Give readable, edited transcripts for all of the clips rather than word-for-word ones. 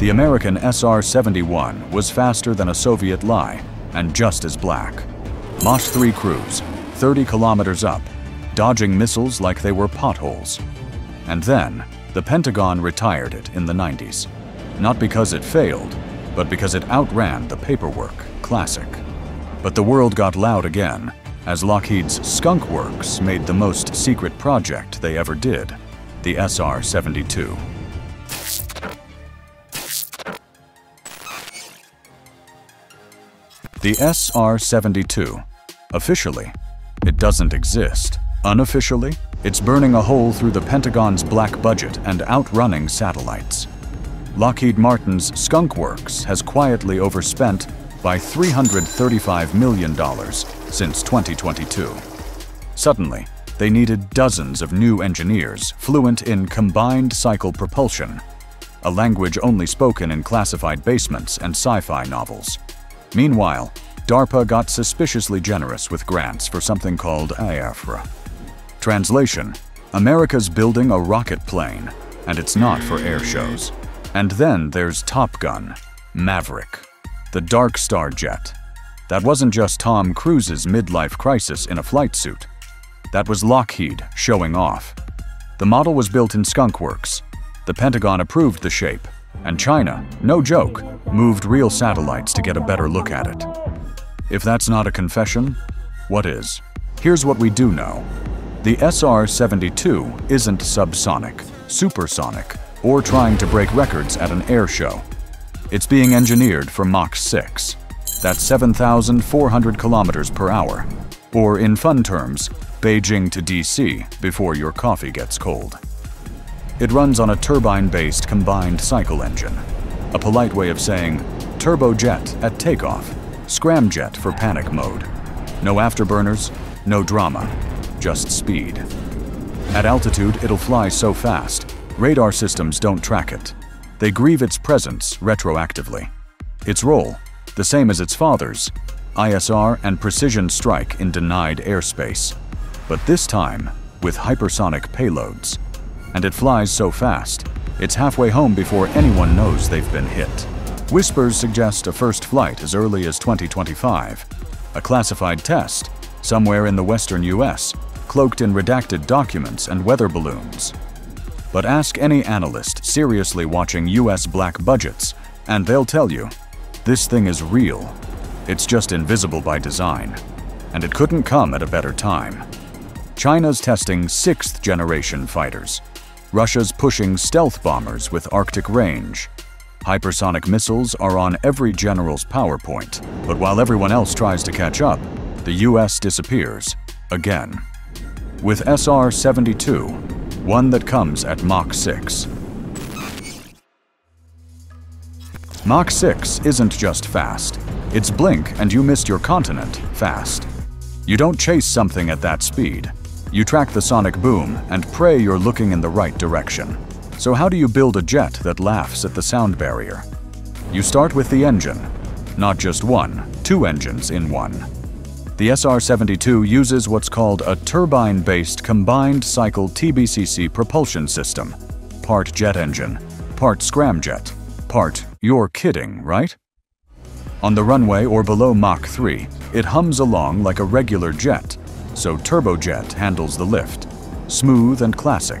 The American SR-71 was faster than a Soviet Lie and just as black. Mach 3 crews, 30 kilometers up, dodging missiles like they were potholes. And then, the Pentagon retired it in the 90s. Not because it failed, but because it outran the paperwork, classic. But the world got loud again, as Lockheed's Skunk Works made the most secret project they ever did, the SR-72. The SR-72. Officially, it doesn't exist. Unofficially, it's burning a hole through the Pentagon's black budget and outrunning satellites. Lockheed Martin's Skunk Works has quietly overspent by $335 million since 2022. Suddenly, they needed dozens of new engineers fluent in combined cycle propulsion, a language only spoken in classified basements and sci-fi novels. Meanwhile, DARPA got suspiciously generous with grants for something called IAFRA. Translation: America's building a rocket plane, and it's not for air shows. And then there's Top Gun Maverick, the Dark Star jet. That wasn't just Tom Cruise's midlife crisis in a flight suit. That was Lockheed showing off. The model was built in Skunk Works. The Pentagon approved the shape, and China, no joke, moved real satellites to get a better look at it. If that's not a confession, what is? Here's what we do know. The SR-72 isn't subsonic, supersonic, or trying to break records at an air show. It's being engineered for Mach 6. That's 7,400 kilometers per hour. Or in fun terms, Beijing to DC before your coffee gets cold. It runs on a turbine-based combined cycle engine, a polite way of saying turbojet at takeoff, scramjet for panic mode. No afterburners, no drama, just speed. At altitude, it'll fly so fast, radar systems don't track it. They grieve its presence retroactively. Its role, the same as its father's, ISR and precision strike in denied airspace, but this time with hypersonic payloads. And it flies so fast, it's halfway home before anyone knows they've been hit. Whispers suggest a first flight as early as 2025, a classified test somewhere in the western US, cloaked in redacted documents and weather balloons. But ask any analyst seriously watching US black budgets, and they'll tell you, this thing is real. It's just invisible by design. And it couldn't come at a better time. China's testing 6th-generation fighters. Russia's pushing stealth bombers with Arctic range. Hypersonic missiles are on every general's PowerPoint, but while everyone else tries to catch up, the US disappears, again. With SR-72, one that comes at Mach 6. Mach 6 isn't just fast. It's blink and you missed your continent fast. You don't chase something at that speed. You track the sonic boom and pray you're looking in the right direction. So how do you build a jet that laughs at the sound barrier? You start with the engine. Not just one, two engines in one. The SR-72 uses what's called a turbine-based combined cycle TBCC propulsion system. Part jet engine, part scramjet, part you're kidding, right? On the runway or below Mach 3, it hums along like a regular jet. So turbojet handles the lift, smooth and classic.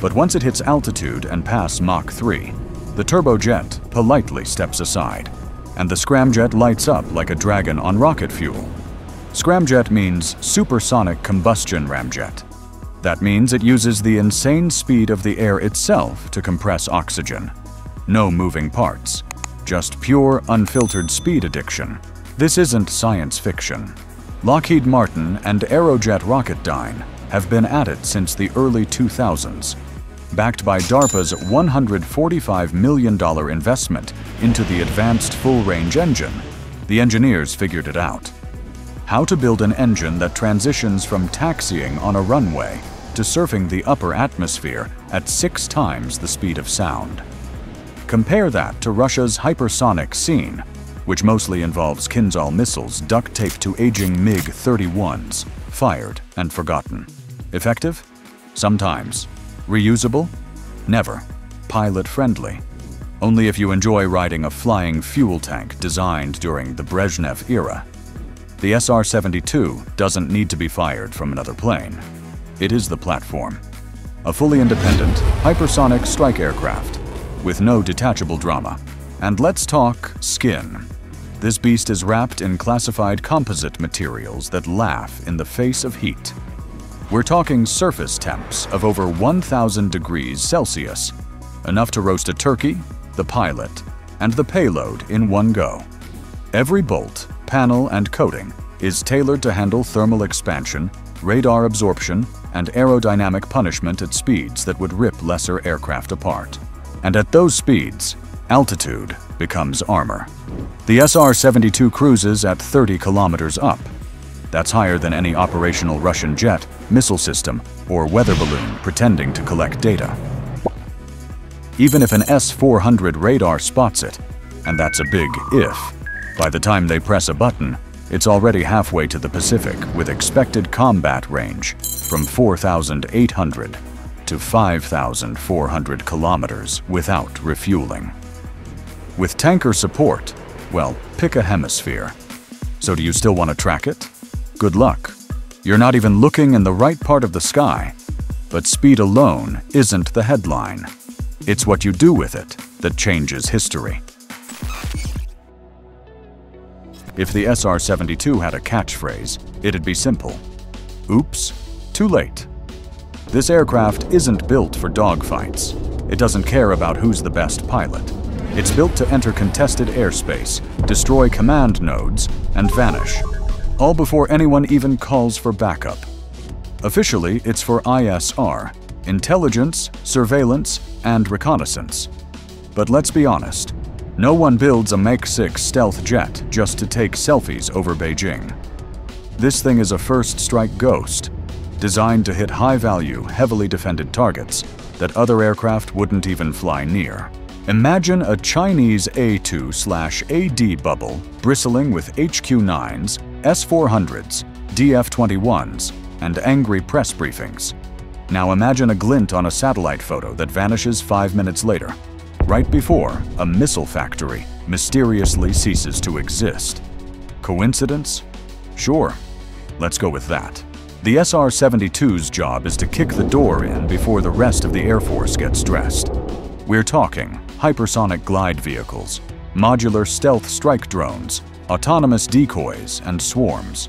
But once it hits altitude and past Mach 3, the turbojet politely steps aside, and the scramjet lights up like a dragon on rocket fuel. Scramjet means supersonic combustion ramjet. That means it uses the insane speed of the air itself to compress oxygen. No moving parts, just pure, unfiltered speed addiction. This isn't science fiction. Lockheed Martin and Aerojet Rocketdyne have been at it since the early 2000s, backed by DARPA's $145 million investment into the Advanced Full-Range Engine. The engineers figured it out. How to build an engine that transitions from taxiing on a runway to surfing the upper atmosphere at 6 times the speed of sound. Compare that to Russia's hypersonic scene, which mostly involves Kinzhal missiles duct-taped to aging MiG-31s, fired and forgotten. Effective? Sometimes. Reusable? Never. Pilot-friendly. only if you enjoy riding a flying fuel tank designed during the Brezhnev era. The SR-72 doesn't need to be fired from another plane. It is the platform. A fully independent, hypersonic strike aircraft with no detachable drama. And let's talk skin. This beast is wrapped in classified composite materials that laugh in the face of heat. We're talking surface temps of over 1,000 degrees Celsius, enough to roast a turkey, the pilot, and the payload in one go. Every bolt, panel, and coating is tailored to handle thermal expansion, radar absorption, and aerodynamic punishment at speeds that would rip lesser aircraft apart. And at those speeds, altitude becomes armor. The SR-72 cruises at 30 kilometers up. That's higher than any operational Russian jet, missile system, or weather balloon pretending to collect data. Even if an S-400 radar spots it, and that's a big if, by the time they press a button, it's already halfway to the Pacific with expected combat range from 4,800 to 5,400 kilometers without refueling. With tanker support, well, pick a hemisphere. So do you still want to track it? Good luck. You're not even looking in the right part of the sky. But speed alone isn't the headline. It's what you do with it that changes history. If the SR-72 had a catchphrase, it'd be simple. Oops, too late. This aircraft isn't built for dogfights. It doesn't care about who's the best pilot. It's built to enter contested airspace, destroy command nodes, and vanish, all before anyone even calls for backup. Officially, it's for ISR, intelligence, surveillance, and reconnaissance. But let's be honest, no one builds a Mach 6 stealth jet just to take selfies over Beijing. This thing is a first strike ghost, designed to hit high-value, heavily defended targets that other aircraft wouldn't even fly near. Imagine a Chinese A2/AD bubble bristling with HQ-9s, S-400s, DF-21s, and angry press briefings. Now imagine a glint on a satellite photo that vanishes 5 minutes later, right before a missile factory mysteriously ceases to exist. Coincidence? Sure, let's go with that. The SR-72's job is to kick the door in before the rest of the Air Force gets dressed. We're talking hypersonic glide vehicles, modular stealth strike drones, autonomous decoys, and swarms.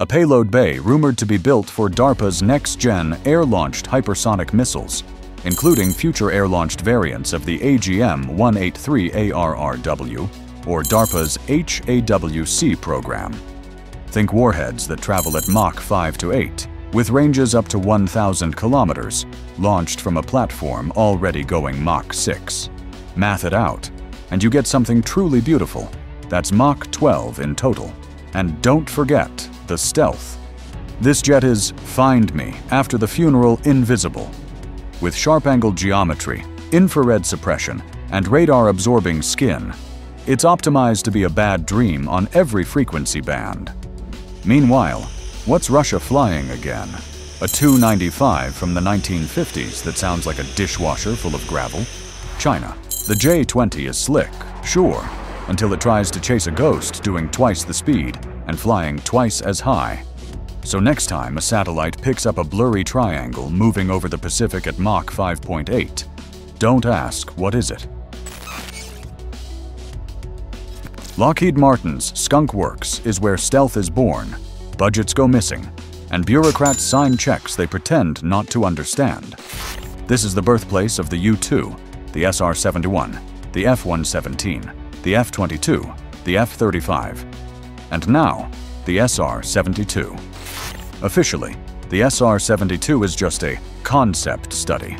A payload bay rumored to be built for DARPA's next-gen air-launched hypersonic missiles, including future air-launched variants of the AGM-183 ARRW or DARPA's HAWC program. Think warheads that travel at Mach 5 to 8. With ranges up to 1,000 kilometers, launched from a platform already going Mach 6. Math it out, and you get something truly beautiful. That's Mach 12 in total. And don't forget the stealth. This jet is, find me, after the funeral, invisible. With sharp-angled geometry, infrared suppression, and radar-absorbing skin, it's optimized to be a bad dream on every frequency band. Meanwhile, what's Russia flying again? A Tu-95 from the 1950s that sounds like a dishwasher full of gravel? China. The J-20 is slick, sure, until it tries to chase a ghost doing twice the speed and flying twice as high. So next time a satellite picks up a blurry triangle moving over the Pacific at Mach 5.8, don't ask what is it. Lockheed Martin's Skunk Works is where stealth is born. Budgets go missing, and bureaucrats sign checks they pretend not to understand. This is the birthplace of the U-2, the SR-71, the F-117, the F-22, the F-35, and now the SR-72. Officially, the SR-72 is just a concept study,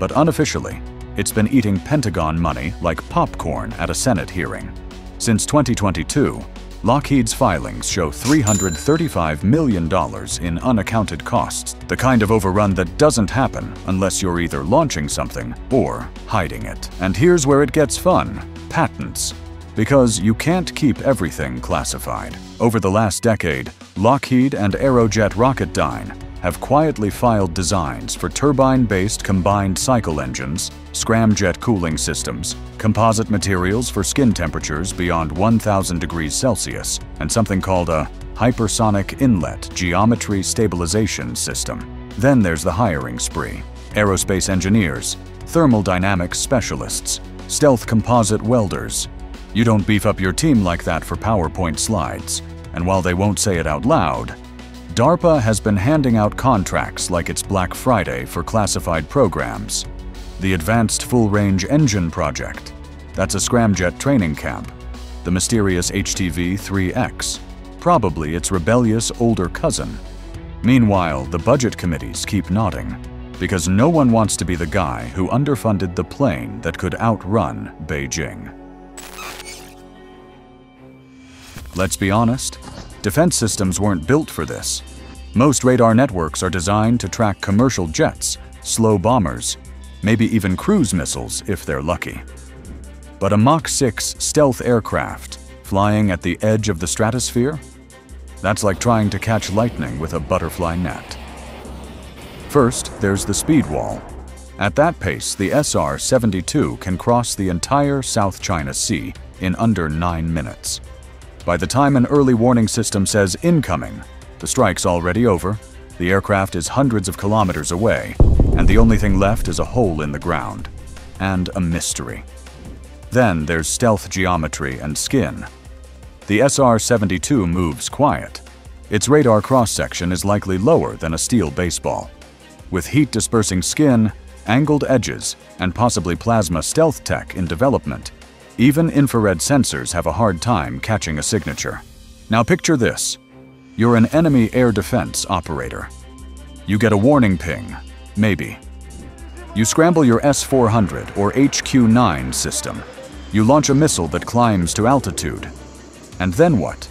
but unofficially, it's been eating Pentagon money like popcorn at a Senate hearing. Since 2022, Lockheed's filings show $335 million in unaccounted costs, the kind of overrun that doesn't happen unless you're either launching something or hiding it. And here's where it gets fun, patents. Because you can't keep everything classified. Over the last decade, Lockheed and Aerojet Rocketdyne have quietly filed designs for turbine-based combined cycle engines, scramjet cooling systems, composite materials for skin temperatures beyond 1,000 degrees Celsius, and something called a hypersonic inlet geometry stabilization system. Then there's the hiring spree. Aerospace engineers, thermal dynamics specialists, stealth composite welders. You don't beef up your team like that for PowerPoint slides. And while they won't say it out loud, DARPA has been handing out contracts like it's Black Friday for classified programs. The Advanced Full-Range Engine Project. That's a scramjet training camp. The mysterious HTV-3X. Probably its rebellious older cousin. Meanwhile, the budget committees keep nodding, because no one wants to be the guy who underfunded the plane that could outrun Beijing. Let's be honest. Defense systems weren't built for this. Most radar networks are designed to track commercial jets, slow bombers, maybe even cruise missiles if they're lucky. But a Mach 6 stealth aircraft flying at the edge of the stratosphere? That's like trying to catch lightning with a butterfly net. First, there's the speed wall. At that pace, the SR-72 can cross the entire South China Sea in under 9 minutes. By the time an early warning system says incoming, the strike's already over, the aircraft is hundreds of kilometers away, and the only thing left is a hole in the ground. And a mystery. Then there's stealth geometry and skin. The SR-72 moves quiet. Its radar cross-section is likely lower than a steel baseball. With heat-dispersing skin, angled edges, and possibly plasma stealth tech in development, even infrared sensors have a hard time catching a signature. Now picture this. You're an enemy air defense operator. You get a warning ping, maybe. You scramble your S-400 or HQ-9 system. You launch a missile that climbs to altitude. And then what?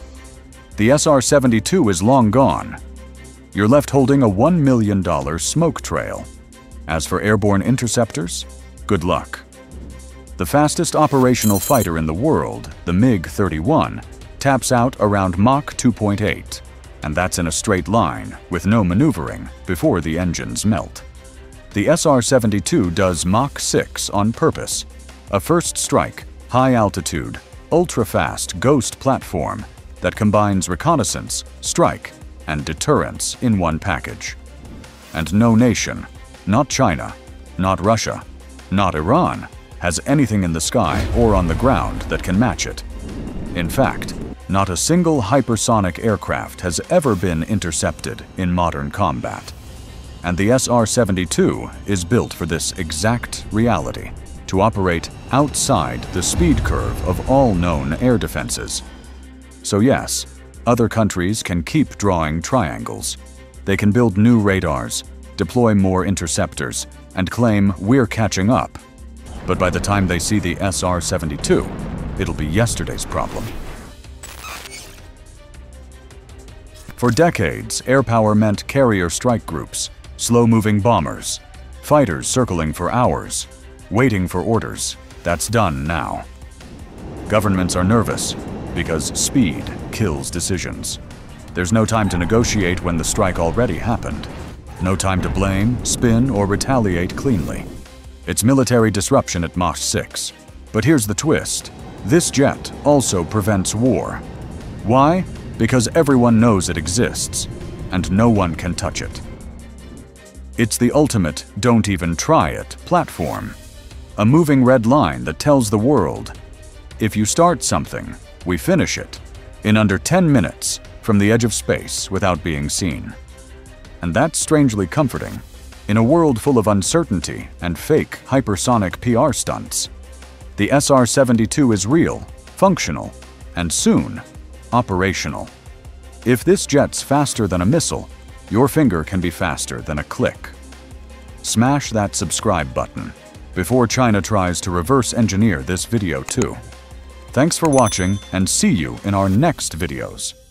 The SR-72 is long gone. You're left holding a $1 million smoke trail. As for airborne interceptors, good luck. The fastest operational fighter in the world, the MiG-31, taps out around Mach 2.8, and that's in a straight line, with no maneuvering, before the engines melt. The SR-72 does Mach 6 on purpose, a first strike, high-altitude, ultra-fast ghost platform that combines reconnaissance, strike, and deterrence in one package. And no nation, not China, not Russia, not Iran, has anything in the sky or on the ground that can match it. In fact, not a single hypersonic aircraft has ever been intercepted in modern combat. And the SR-72 is built for this exact reality, to operate outside the speed curve of all known air defenses. So yes, other countries can keep drawing triangles. They can build new radars, deploy more interceptors, and claim we're catching up. But by the time they see the SR-72, it'll be yesterday's problem. For decades, air power meant carrier strike groups, slow-moving bombers, fighters circling for hours, waiting for orders. That's done now. Governments are nervous because speed kills decisions. There's no time to negotiate when the strike already happened. No time to blame, spin, or retaliate cleanly. It's military disruption at Mach 6. But here's the twist. This jet also prevents war. Why? Because everyone knows it exists, and no one can touch it. It's the ultimate don't even try it platform. A moving red line that tells the world, if you start something, we finish it, in under 10 minutes, from the edge of space without being seen. And that's strangely comforting. In a world full of uncertainty and fake hypersonic PR stunts, the SR-72 is real, functional, and soon, operational. If this jet's faster than a missile, your finger can be faster than a click. Smash that subscribe button before China tries to reverse engineer this video too. Thanks for watching, and see you in our next videos.